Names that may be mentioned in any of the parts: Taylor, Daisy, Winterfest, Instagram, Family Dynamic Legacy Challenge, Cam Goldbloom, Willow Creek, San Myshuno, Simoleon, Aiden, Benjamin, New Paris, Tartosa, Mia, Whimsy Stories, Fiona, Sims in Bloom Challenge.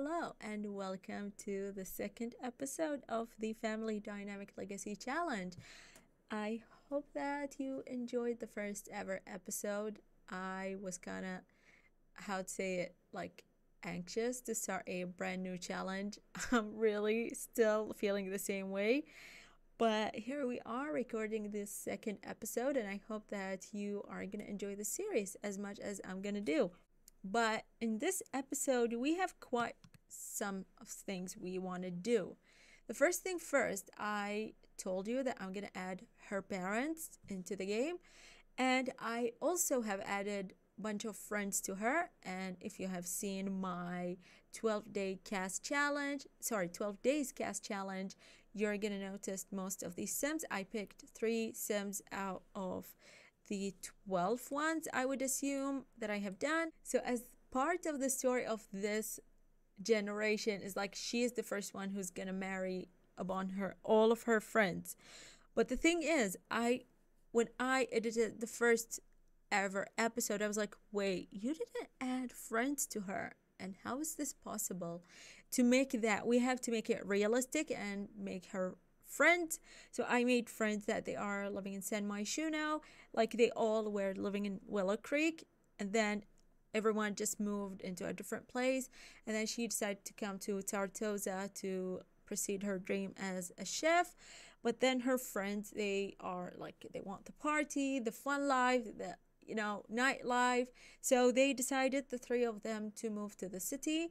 Hello and welcome to the second episode of the Family Dynamic Legacy Challenge. I hope that you enjoyed the first ever episode. I was kind of, anxious to start a brand new challenge. I'm really still feeling the same way. But here we are recording this second episode, and I hope that you are going to enjoy the series as much as I'm going to do. But in this episode, we have quite some of things we want to do. The first thing first, I told you that I'm going to add her parents into the game. And I also have added a bunch of friends to her. And if you have seen my 12 days cast challenge, you're going to notice most of these Sims. I picked 3 Sims out of the 12 ones, I would assume, that I have done. So as part of the story of this generation is she is the first one who's gonna marry upon her all of her friends. But the thing is, when I edited the first ever episode, I was like, wait, you didn't add friends to her. And how is this possible? To make that, we have to make it realistic and make her friends. So I made friends that they are living in San Myshuno, they all were living in Willow Creek, and then everyone just moved into a different place, and then she decided to come to Tartosa to pursue her dream as a chef. But then her friends, they are they want the party, the fun life, the nightlife, so they decided, the 3 of them, to move to the city.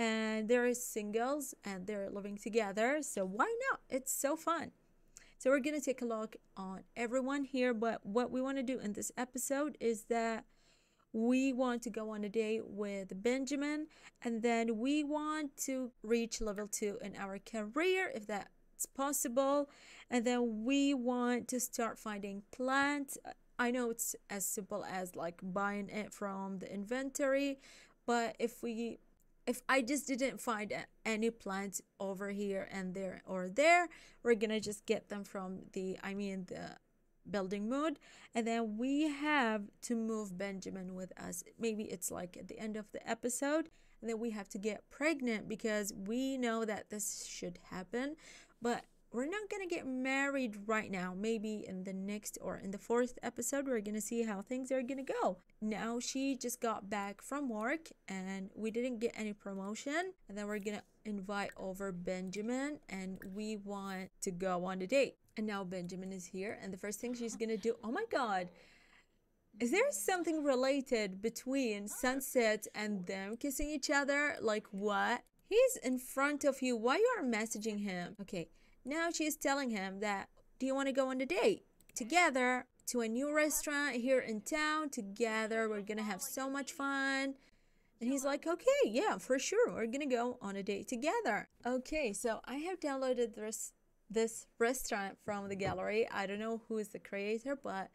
And they're singles and they're living together, so why not? It's so fun. So we're gonna take a look on everyone here, but what we want to do in this episode is that we want to go on a date with Benjamin, and then we want to reach level 2 in our career if that's possible, and then we want to start finding plants. I know it's as simple as buying it from the inventory, but if I just didn't find any plants over here and there or there, we're gonna just get them from the building mood. And then we have to move Benjamin with us. Maybe it's at the end of the episode. And then we have to get pregnant because we know that this should happen. But we're not gonna get married right now. Maybe in the next or in the 4th episode, we're gonna see how things are gonna go. Now she just got back from work and we didn't get any promotion, and then we're gonna invite over Benjamin and we want to go on a date. And now Benjamin is here, and the first thing she's gonna do, oh my god, is there something related between sunset and them kissing each other? What? He's in front of you, why you are messaging him? Okay. Now she's telling him that, do you want to go on a date together to a new restaurant here in town together? We're going to have so much fun. And he's like, okay, yeah, for sure. We're going to go on a date together. Okay, so I have downloaded this restaurant from the gallery. I don't know who is the creator, but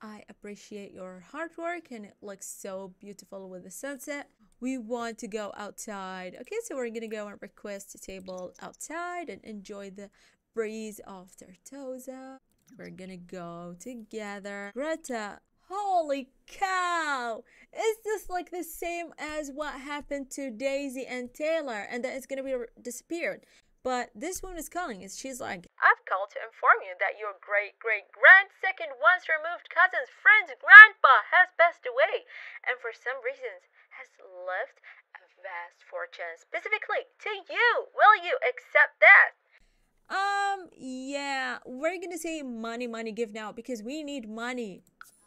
I appreciate your hard work, and it looks so beautiful with the sunset. We want to go outside. Okay, so we're gonna go and request a table outside and enjoy the breeze of Tartosa. We're gonna go together. Greta, holy cow! Is this the same as what happened to Daisy and Taylor, and that it's gonna be disappeared? But this woman is calling us. She's like, I've called to inform you that your great-great-grand-second once-removed cousin's friend's grandpa has passed away, and for some reasons has left a vast fortune specifically to you. Will you accept that? Yeah, we're gonna say money, money, give now, because we need money.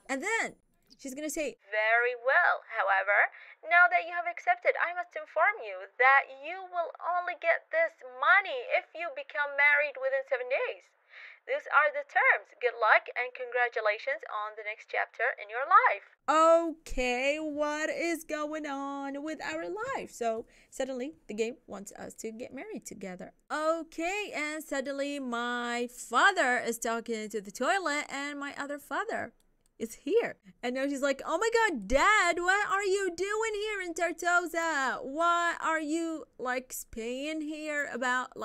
And then she's gonna say, very well, however, now that you have accepted, I must inform you that you will only get this money if you become married within 7 days. These are the terms. Good luck and congratulations on the next chapter in your life. Okay, what is going on with our life? So suddenly the game wants us to get married together. Okay, and suddenly my father is talking to the toilet, and my other father is here. And now she's like, oh my god, dad, what are you doing here in Tartosa? Why are you spying here about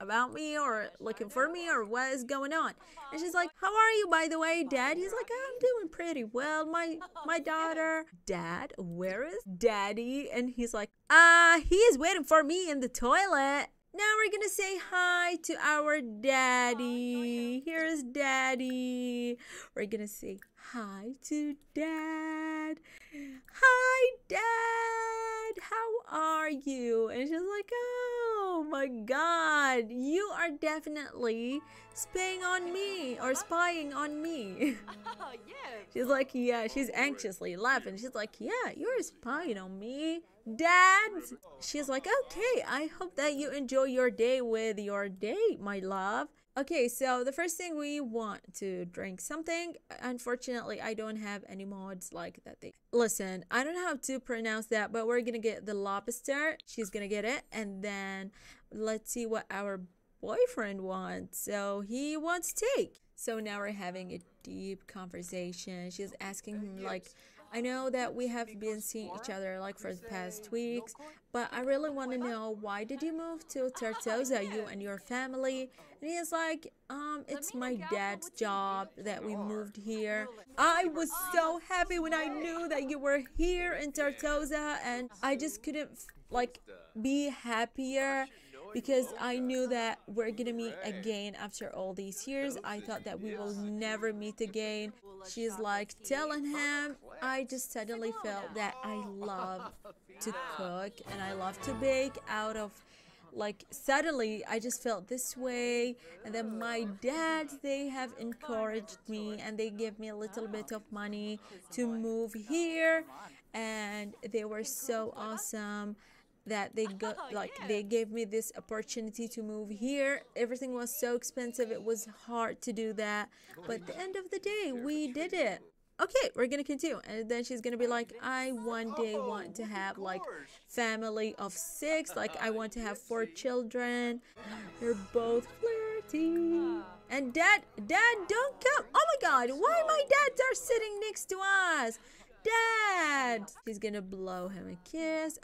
about me or looking for me or what is going on? And she's like, how are you, by the way, Dad? He's like, I'm doing pretty well, my daughter. Dad, where is Daddy? And he's like, he is waiting for me in the toilet. Now we're gonna say hi to our daddy. Here's Daddy. We're gonna say hi to Dad. Hi, Dad. How are you? And she's like, oh my God, you are definitely spying on me or spying on me. Oh, yeah. She's like, yeah, she's anxiously laughing. She's like, yeah, you're spying on me, Dad. She's like, okay, I hope that you enjoy your day with your date, my love. Okay, so the first thing we want to drink something. Unfortunately, I don't have any mods like that thing. Listen, I don't know how to pronounce that, but we're gonna get the lobster. She's gonna get it, and then let's see what our boyfriend wants. So he wants steak. So now we're having a deep conversation. She's asking him like, I know that we have been seeing each other like for the past weeks, but I really want to know, why did you move to Tartosa, you and your family? And he's like, it's my dad's job that we moved here. I was so happy when I knew that you were here in Tartosa, and I just couldn't like be happier, because I knew that we're gonna meet again after all these years. I thought that we will never meet again. She's like telling him, I just suddenly felt that I love to cook and I love to bake out of like, suddenly I just felt this way. And then my dad, they have encouraged me and they gave me a little bit of money to move here, and they were so awesome that they got like they gave me this opportunity to move here. Everything was so expensive, it was hard to do that, but at the end of the day we did it. Okay, we're gonna continue. And then she's gonna be like, I one day want to have like family of 6, like I want to have 4 children. They're both flirty. And dad, don't come. Oh my God, why my dads are sitting next to us? Dad, she's gonna blow him a kiss.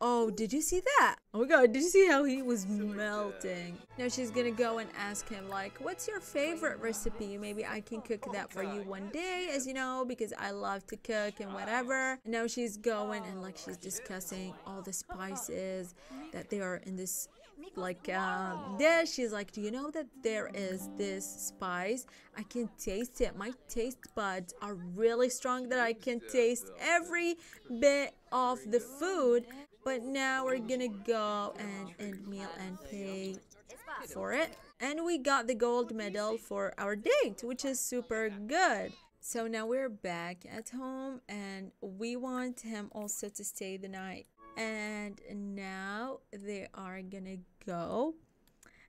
Oh, did you see that? Oh my God, did you see how he was melting? Now she's gonna go and ask him like, what's your favorite recipe? Maybe I can cook that for you one day, as you know, because I love to cook and whatever. And now she's going and like she's discussing all the spices that they are in this like dish. She's like, do you know that there is this spice? I can taste it. My taste buds are really strong that I can taste every bit of the food. But now we're gonna go and end meal and pay for it. And we got the gold medal for our date, which is super good. So now we're back at home and we want him also to stay the night. And now they are gonna go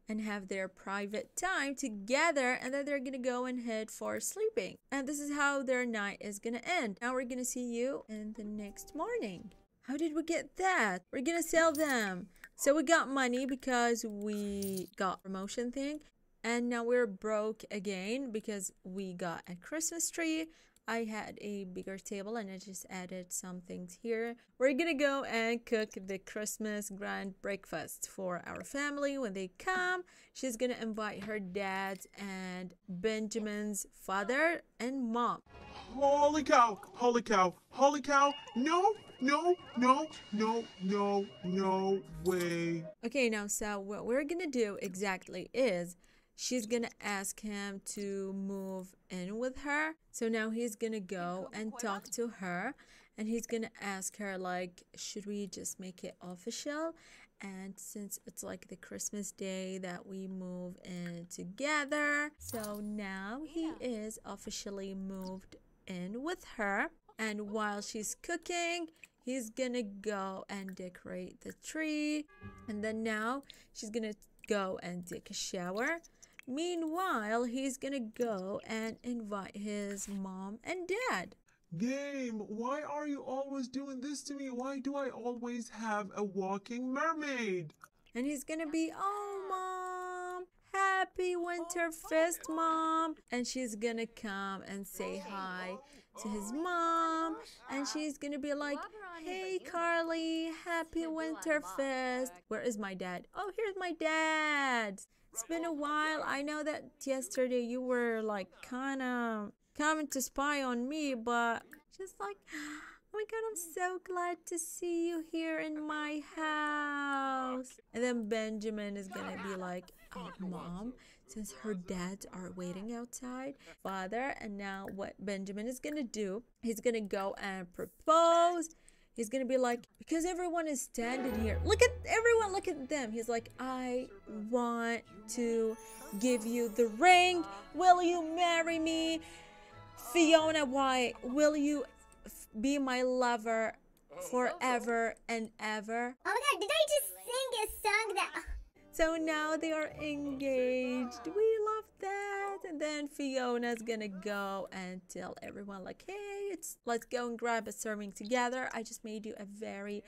and have their private time together, and then they're gonna go and head for sleeping. And this is how their night is gonna end. Now we're gonna see you in the next morning. How did we get that? We're gonna sell them. So we got money because we got promotion thing, and now we're broke again because we got a Christmas tree. I had a bigger table and I just added some things here. We're gonna go and cook the Christmas grand breakfast for our family when they come. She's gonna invite her dad and Benjamin's father and mom. Holy cow, holy cow, holy cow. No way. Okay, now so what we're gonna do exactly is she's gonna ask him to move in with her. So now he's gonna go and talk to her, and he's gonna ask her like, should we just make it official? And since it's like the Christmas day that we move in together. So now he is officially moved in with her, and while she's cooking, he's gonna go and decorate the tree. And then now she's gonna go and take a shower. Meanwhile, he's gonna go and invite his mom and dad. Game, why are you always doing this to me? Why do I always have a walking mermaid? And he's gonna be, oh mom, happy happy Winterfest, Mom. And she's gonna come and say hi to his mom. And she's gonna be like, hey, Carly, happy Winterfest. Where is my dad? Oh, here's my dad. It's been a while. I know that yesterday you were like kind of coming to spy on me, but just like, oh my God, I'm so glad to see you here in my house. And then Benjamin is gonna be like, oh, Mom, since her dads are waiting outside, Father. And now what Benjamin is gonna do, he's gonna go and propose. He's gonna be like, because everyone is standing here. Look at everyone, look at them. He's like, I want to give you the ring. Will you marry me? Fiona White, will you be my lover forever and ever? Oh my God, did I just sing a song that... So now they are engaged. We love that. And then Fiona's gonna go and tell everyone like, hey, let's go and grab a serving together. I just made you a very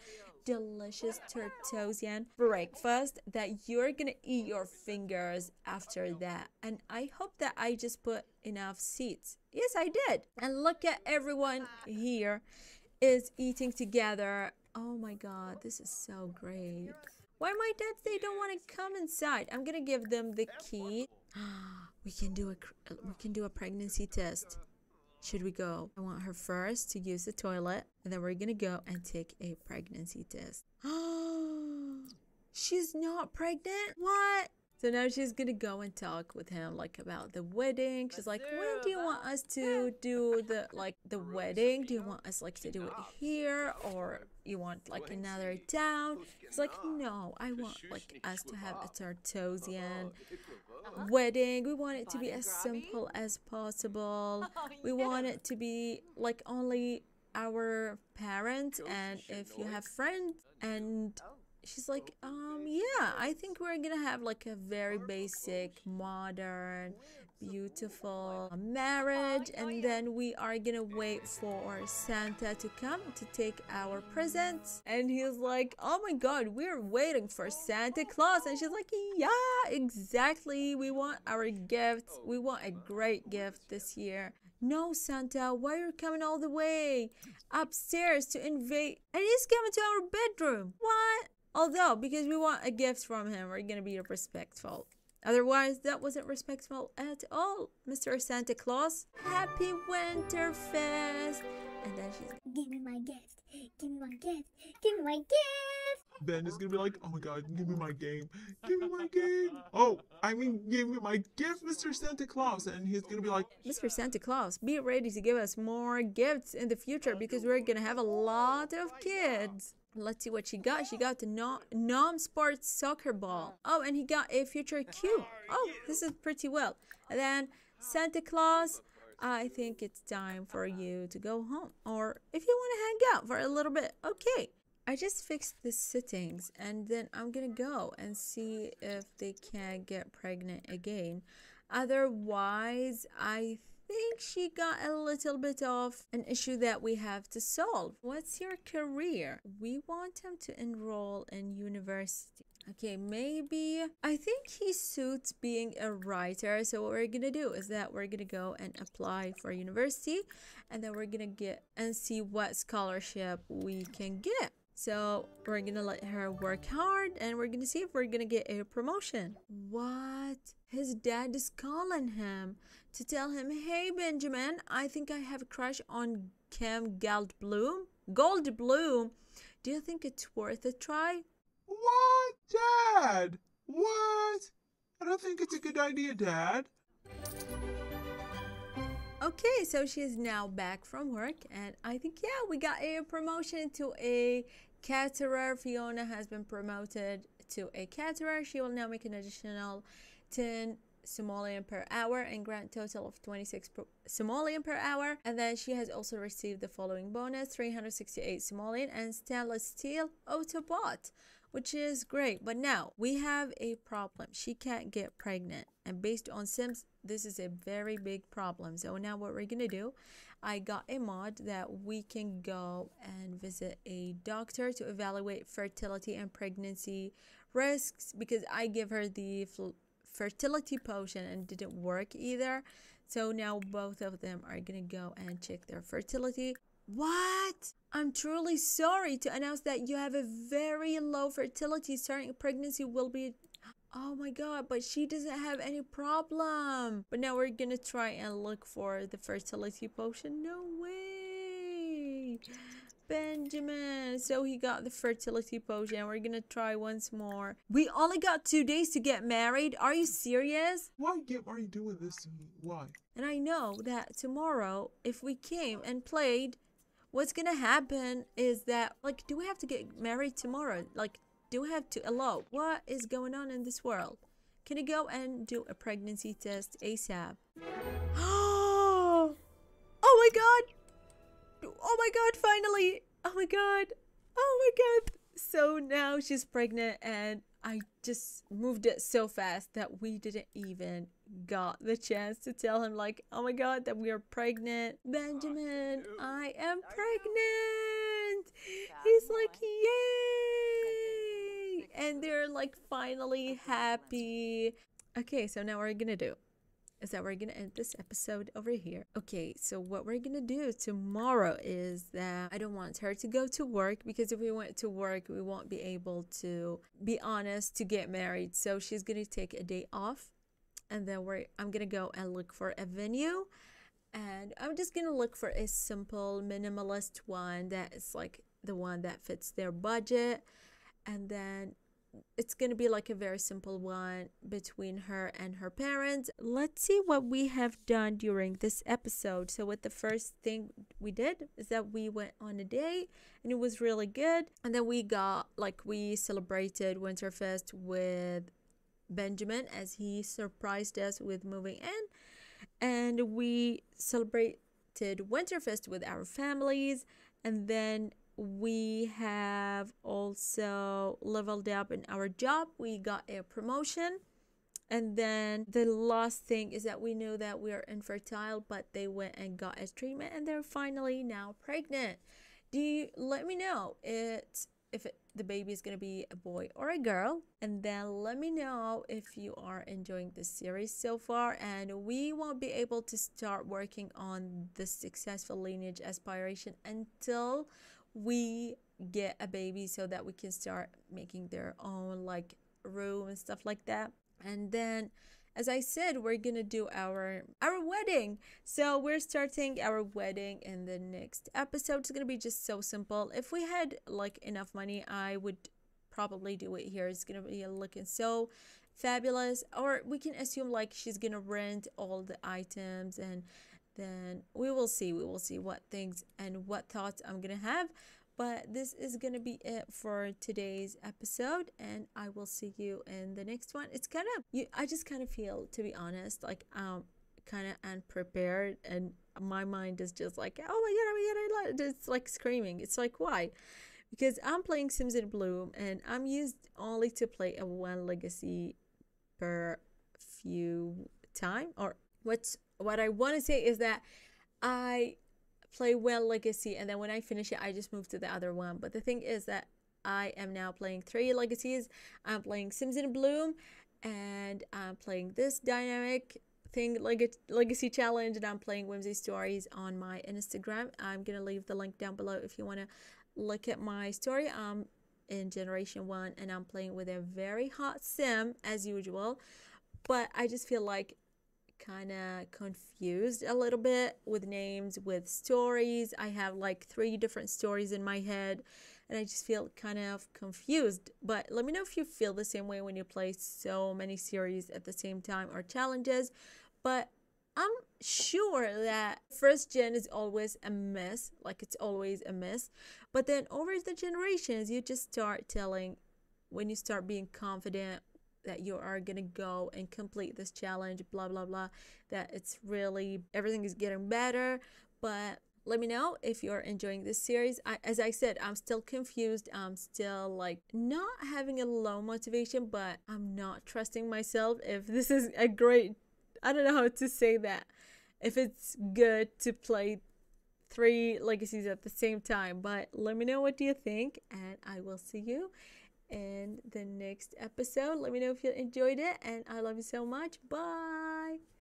delicious Tartosian breakfast that you're gonna eat your fingers after that. And I hope that I just put enough seeds. Yes, I did. And look at everyone here is eating together. Oh my God, this is so great. Why my dads, they don't want to come inside? I'm gonna give them the key. We can do a pregnancy test. Should we go? I want her first to use the toilet, and then we're gonna go and take a pregnancy test. Oh, she's not pregnant? What? So now she's gonna go and talk with him like about the wedding. She's like, when do you want us to do the wedding? Do you want us like to do it here, or you want like another town? It's like, no, I want like us to have a Tartosian wedding. We want it to be as simple as possible. We want it to be like only our parents and if you have friends. And she's like, yeah, I think we're gonna have like a very basic, modern, beautiful marriage. And then we are gonna wait for Santa to come to take our presents. And he's like, oh my God, we're waiting for Santa Claus. And she's like, yeah, exactly. We want our gifts. We want a great gift this year. No, Santa, why are you coming all the way upstairs to invade? And he's coming to our bedroom. What? Although, because we want a gift from him, we're gonna be respectful. Otherwise, that wasn't respectful at all, Mr. Santa Claus. Happy Winterfest! And then she's like, give me my gift, give me my gift, give me my gift! Ben is gonna be like, oh my God, give me my game, give me my game! Oh, I mean, give me my gift, Mr. Santa Claus! And he's gonna be like, Mr. Santa Claus, be ready to give us more gifts in the future because we're gonna have a lot of kids! Let's see what she got. She got the Nom Sports soccer ball. Oh, and he got a future cube. Oh, this is pretty well. And then Santa Claus, I think it's time for you to go home. Or if you want to hang out for a little bit, okay. I just fixed the settings and then I'm gonna go and see if they can get pregnant again. Otherwise, I think she got a little bit of an issue that we have to solve. What's your career? We want him to enroll in university. Okay, maybe I think he suits being a writer. So what we're gonna do is that we're gonna go and apply for university, and then we're gonna get and see what scholarship we can get. So we're gonna let her work hard and we're gonna see if we're gonna get a promotion. What? His dad is calling him to tell him, hey Benjamin, I think I have a crush on Cam Goldbloom. Do you think it's worth a try? What, Dad? What? I don't think it's a good idea, Dad. Okay, so she's now back from work and I think, yeah, we got a promotion to a caterer. Fiona has been promoted to a caterer. She will now make an additional 10 simoleon per hour and grand total of 26 simoleon per hour. And then she has also received the following bonus: 368 simoleon and stainless steel autobot, which is great. But now we have a problem. She can't get pregnant, and based on Sims, this is a very big problem. So now what we're gonna do, I got a mod that we can go and visit a doctor to evaluate fertility and pregnancy risks, because I give her the fertility potion and didn't work either. So now both of them are gonna go and check their fertility. What? I'm truly sorry to announce that you have a very low fertility. Starting pregnancy will be... Oh my god, but she doesn't have any problem. But now we're gonna try and look for the fertility potion. No way! Benjamin, so he got the fertility potion. We're gonna try once more. We only got 2 days to get married. Are you serious? Why are you doing this to me? Why? And I know that tomorrow, if we came and played, what's gonna happen is that, like, do we have to get married tomorrow? Like, do we have to elope? What is going on in this world? Can you go and do a pregnancy test ASAP? Oh my god! Oh my god, finally! Oh my god! Oh my god! So now she's pregnant, and I just moved it so fast that we didn't even got the chance to tell him, like, oh my god, that we are pregnant. Benjamin, I am pregnant! He's like, yay! And they're like finally happy. Okay, so now what are we gonna do? Is that we're gonna end this episode over here. Okay, so what we're gonna do tomorrow is that I don't want her to go to work, because if we went to work we won't be able to be honest to get married. So she's gonna take a day off, and then I'm gonna go and look for a venue, and I'm just gonna look for a simple minimalist one that is like the one that fits their budget, and then it's gonna be like a very simple one between her and her parents. Let's see what we have done during this episode. So what the first thing we did is that we went on a date, and it was really good, and then we celebrated Winterfest with Benjamin as he surprised us with moving in, and we celebrated Winterfest with our families. And then we have also leveled up in our job. We got a promotion. And then the last thing is that we knew that we are infertile, but they went and got a treatment, and they're finally now pregnant. Let me know if the baby is gonna be a boy or a girl. And then let me know if you are enjoying this series so far, and we won't be able to start working on the successful lineage aspiration until we get a baby, so that we can start making their own like room and stuff like that. And then, as I said, we're gonna do our wedding. So we're starting our wedding in the next episode. It's gonna be just so simple. If we had like enough money, I would probably do it here. It's gonna be looking so fabulous. Or we can assume like she's gonna rent all the items, and then we will see what things and what thoughts I'm gonna have. But this is gonna be it for today's episode, and I will see you in the next one. It's kind of, I just kind of feel, to be honest, like kind of unprepared, and my mind is just like, oh my god, it's like screaming. It's like, why? Because I'm playing Sims in Bloom, and I'm used only to play a one legacy per few time, or what I want to say is that I play one legacy, and then when I finish it I just move to the other one. But the thing is that I am now playing 3 legacies. I'm playing Sims in Bloom, and I'm playing this dynamic thing legacy challenge, and I'm playing Whimsy Stories on my Instagram. I'm gonna leave the link down below if you want to look at my story. I'm in generation 1, and I'm playing with a very hot sim as usual, but I just feel like kind of confused a little bit with names, with stories. I have like 3 different stories in my head, and I just feel kind of confused. But let me know if you feel the same way when you play so many series at the same time, or challenges. But I'm sure that first gen is always a mess, like it's always a mess, but then over the generations you just start telling, when you start being confident that you are gonna go and complete this challenge, blah blah blah, that it's really, everything is getting better. But let me know if you're enjoying this series. As I said, I'm still confused. I'm still like not having a low motivation, but I'm not trusting myself if this is a great, I don't know how to say that, if it's good to play 3 legacies at the same time. But let me know what do you think, and I will see you in the next episode. Let me know if you enjoyed it, and I love you so much. Bye.